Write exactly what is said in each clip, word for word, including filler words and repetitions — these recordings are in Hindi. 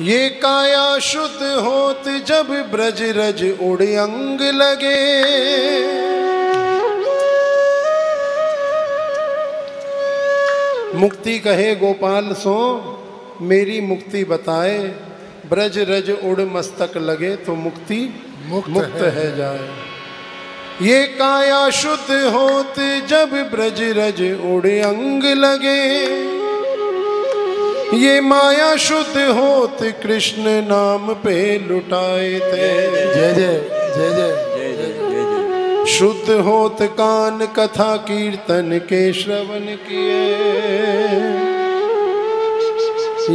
ये काया शुद्ध होत जब ब्रज रज उड़ अंग लगे, मुक्ति कहे गोपाल सो मेरी मुक्ति बताए, ब्रज रज उड़ मस्तक लगे तो मुक्ति मुक्त, मुक्त है, है जाए। ये काया शुद्ध होत जब ब्रज रज उड़ अंग लगे, ये माया शुद्ध होत कृष्ण नाम पे लुटाए थे। जय जय जय जय जय। शुद्ध होत कान कथा कीर्तन के श्रवण किए,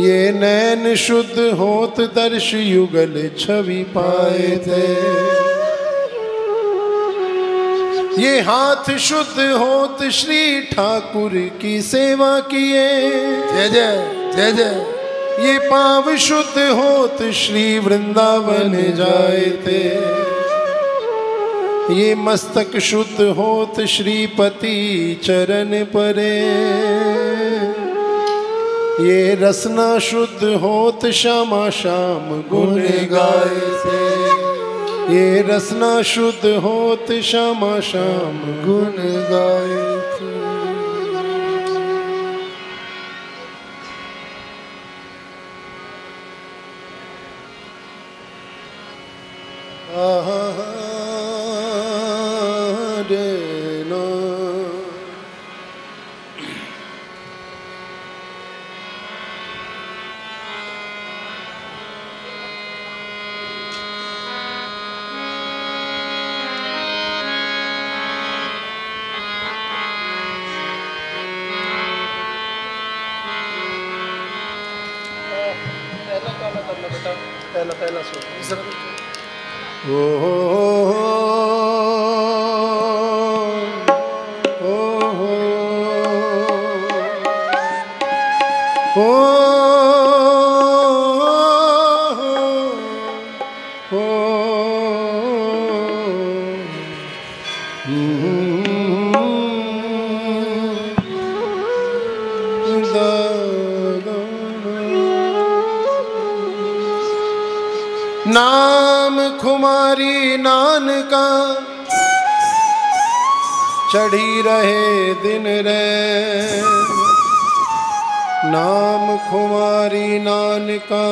ये नैन शुद्ध होत दर्श युगल छवि पाए थे। ये हाथ शुद्ध होत श्री ठाकुर की सेवा किए। जय जय जय जय। ये पाव शुद्ध होत श्री वृंदावन जाए थे। ये मस्तक शुद्ध होत श्रीपति चरण परे, ये रसना शुद्ध होत श्यामा श्याम गुण गाए थे। ये रसना शुद्ध होत श्यामा श्याम गुण गाए थे। नाम खुमारी नानका चढ़ी रहे दिन रे, नाम खुमारी नानका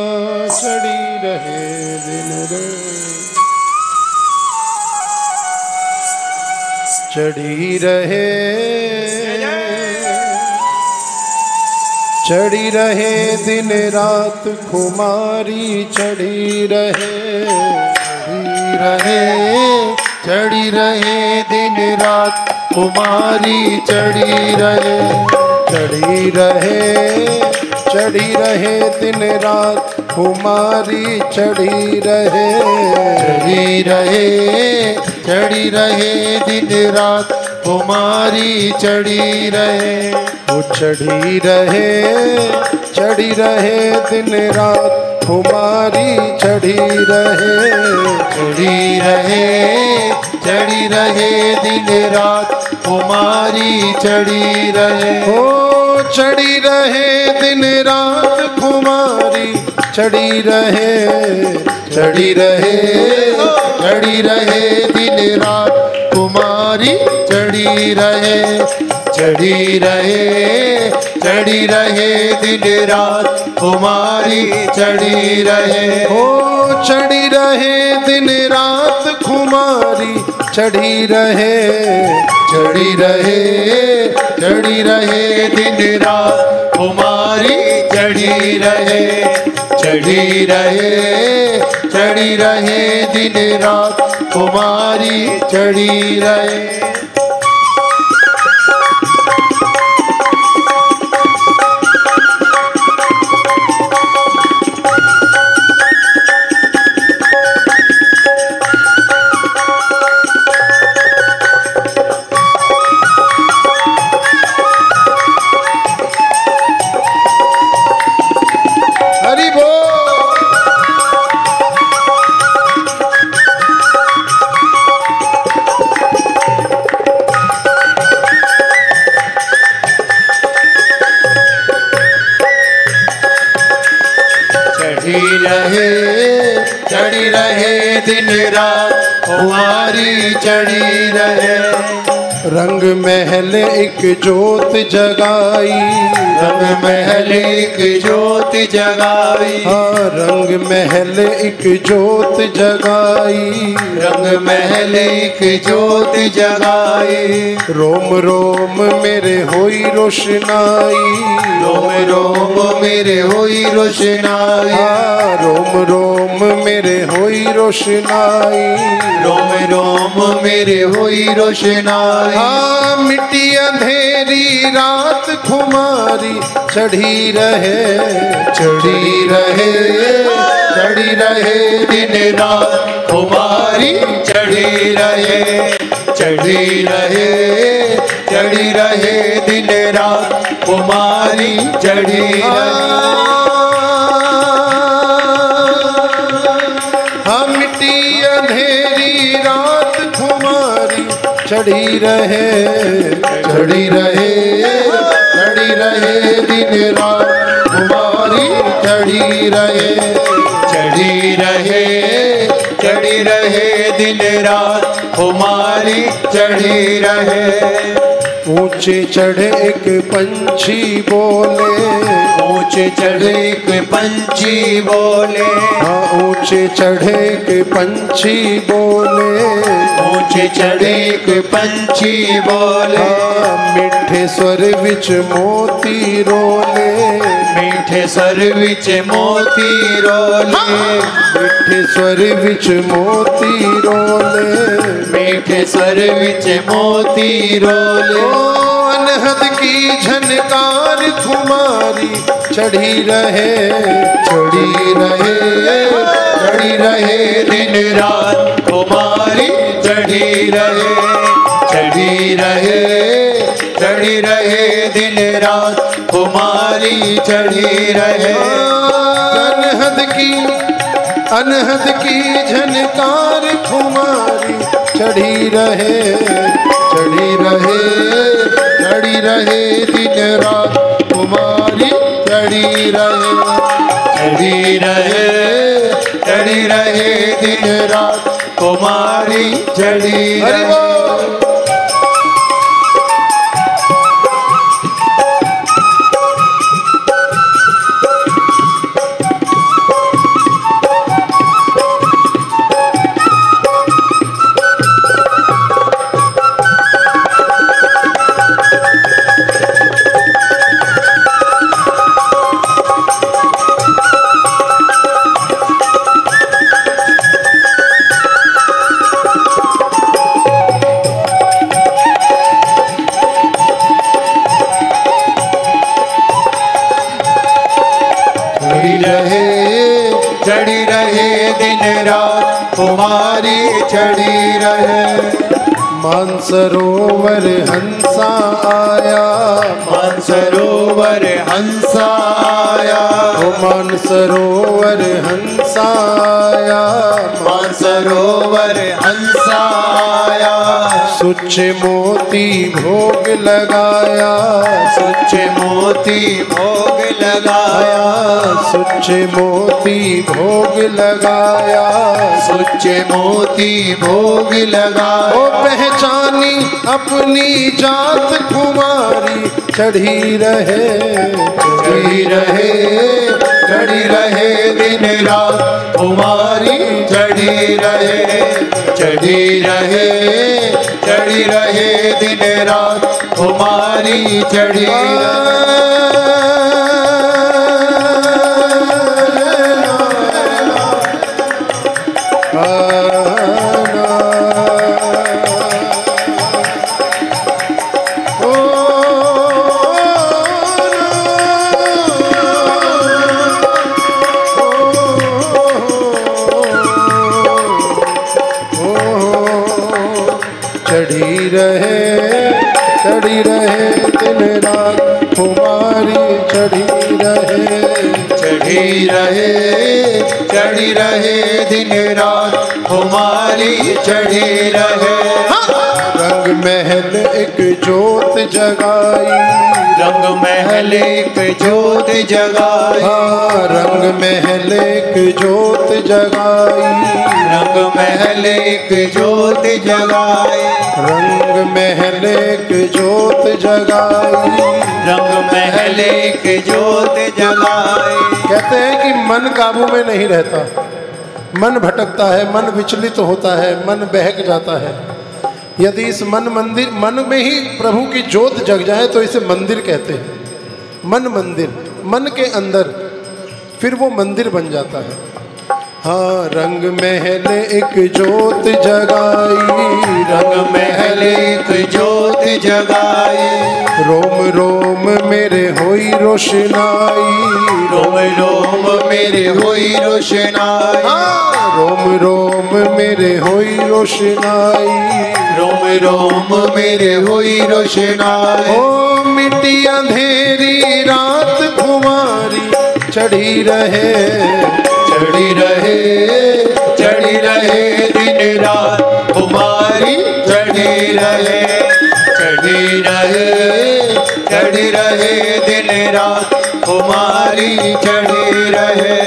चढ़ी रहे दिन रे, चढ़ी रहे चढ़ी रहे दिन रात खुमारी चढ़ी रहे, चढ़ी रहे चढ़ी रहे दिन रात खुमारी चढ़ी रहे, चढ़ी रहे चढ़ी रहे दिन रात खुमारी चढ़ी रहे, चढ़ी रहे चढ़ी रहे दिन रात खुमारी चढ़ी रहे, वो चढ़ी रहे चढ़ी रहे दिन रात खुमारी चढ़ी रहे, चढ़ी रहे चढ़ी रहे दिन रात खुमारी चढ़ी रहे, ओ चढ़ी रहे दिन रात खुमारी चढ़ी रहे, चढ़ी रहे चढ़ी रहे दिन रात खुमारी चढ़ी रहे, चढ़ी रहे चढ़ी रहे दिन रात खुमारी चढ़ी रहे, ओ चढ़ी रहे दिन रात खुमारी चढ़ी रहे, चढ़ी रहे चढ़ी रहे दिन रात खुमारी चढ़ी रहे, चढ़ी रहे चढ़ी रहे दिन रात खुमारी चढ़ी रहे। चढ़ी रहे चढ़ी रहे दिन रात फुआरी चढ़ी रहे। रंग महल एक जोत जगाई रंग महल एक जोत जगाई हाँ रंग महल एक जोत जगाई रंग महल एक जोत जगाई। रोम रोम मेरे होई रोशनाई रोम रोम मेरे होई रोशनाई हाँ रोम रोम मेरे होई रोशनाई रोम रोम मेरे होई रोशनाई। हाँ मिट्टी अंधेरी रात खुमारी चढ़ी रहे चढ़ी रहे चढ़ी रहे दिन रात खुमारी चढ़ी रहे चढ़ी रहे चढ़ी रहे दिन रात खुमारी चढ़ी रहे। चढ़ी रहे चढ़ी रहे चढ़ी रहे दिन रात खुमारी चढ़ी रहे चढ़ी रहे चढ़ी रहे दिन रात खुमारी चढ़ी रहे। ऊंचे चढ़े एक पंछी बोले ऊंचे चढ़े एक पंछी बोले हाँ ऊंचे चढ़े एक पंछी बोले ऊंचे चढ़े एक पंछी बोले मीठे स्वर विच मोती रोले मीठे स्वर विच मोती रोले मीठे स्वर विच मोती रोले मीठे स्वर विच मोती रोले। अनहद की झनकार खुमारी चढ़ी रहे चढ़ी रहे चढ़ी रहे दिन रात खुमारी चढ़ी रहे चढ़ी रहे चढ़ी रहे दिन रात खुमारी चढ़ी रहे। अनहद की अनहद की झनकार खुमारी चढ़ी रहे चढ़ी रहे चढ़ी रहे दिन रात खुमारी चढ़ी रहे चढ़ी रहे चढ़ी रहे दिन रात कुमारी चढ़ी रहे। मानसरोवर हंसा आया मानसरोवर हंसा आया ओ मानसरोवर हंसा आया मानसरोवर हंसा आया। सुच्चे मोती भोग लगाया सुच्चे मोती भोग लगाया सुच्चे मोती भोग लगाया सुच्चे मोती भोग लगाया। पहचानी अपनी जात खुमारी चढ़ी रहे चढ़ी रहे चढ़ी रहे दिन रात खुमारी चढ़ी रहे चढ़ी रहे चढ़ी रहे दिन रात खुमारी चढ़ी। रंग रंग महल एक जोत जगाई, रंग महल एक जोत जगाई, रंग महल एक जोत जगाई, रंग महल एक जोत जगाई, रंग महल एक जोत जगाई, रंग महल एक जोत जगाई। कहते हैं कि मन काबू में नहीं रहता, मन भटकता है, मन विचलित होता है, मन बहक जाता है। यदि इस मन मंदिर मन में ही प्रभु की ज्योत जग जाए तो इसे मंदिर कहते हैं। मन मंदिर, मन के अंदर फिर वो मंदिर बन जाता है। हाँ, रंग महल एक ज्योत जगाई, रंग महल एक ज्योत जगाई, रोम रोम मेरे होई रोशनाई, रोम रोम मेरे होई रोशनाई, रोम रोम मेरे होई रोशनाई, रोम रोम मेरे होई रोशनाई। ओ मिट्टी अंधेरी रात कुमारी चढ़ी रहे, चढ़ी रहे चढ़ी रहे दिन रात कुमारी, चढ़ी रहे चढ़ी रहे चढ़ी रहे दिन रात कुमारी, चढ़ी रहे।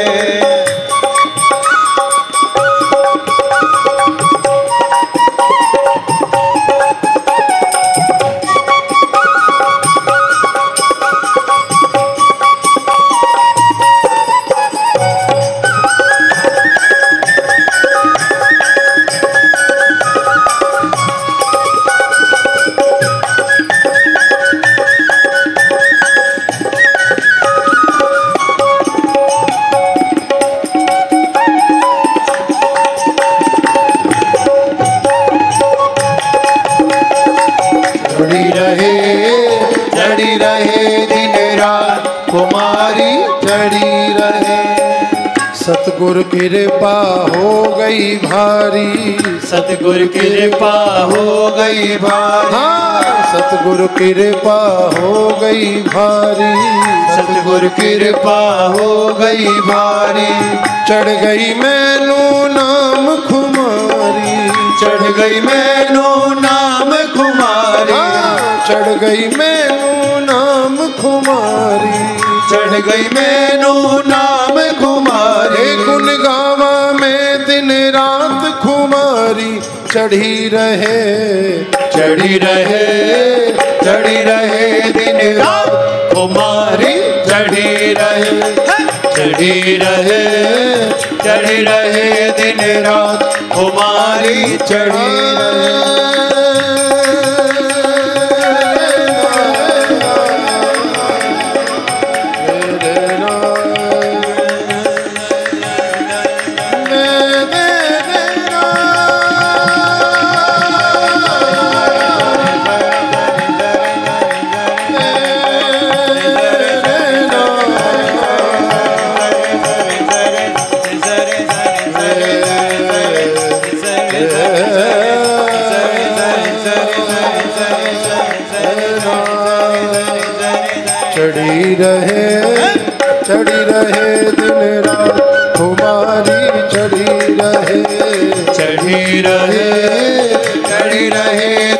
सतगुरु कृपा हो गई भारी, सतगुरु कृपा हो गई भारी, सतगुरु कृपा हो गई भारी, सतगुरु कृपा हो गई भारी। चढ़ गई मैनू नाम खुमारी, चढ़ गई मैनू नाम खुमारी, चढ़ गई मैनू नाम खुमारी, चढ़ गई मैनू नाम खुमारी, गुन गावा में दिन रात खुमारी, चढ़ी रहे चढ़ी रहे चढ़ी रहे दिन रात खुमारी, चढ़ी रहे चढ़ी रहे चढ़ी रहे दिन रात खुमारी, चढ़ी रहे। चढ़ी रहे चढ़ी रहे दिन रात कुमारी, चढ़ी रहे चढ़ी रहे चढ़ी रहे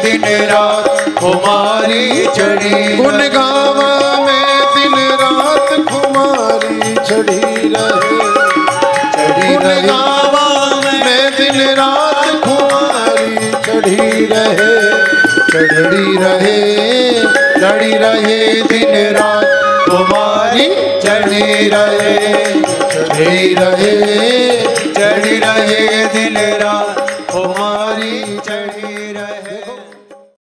दिन रात कुमारी, चढ़ी।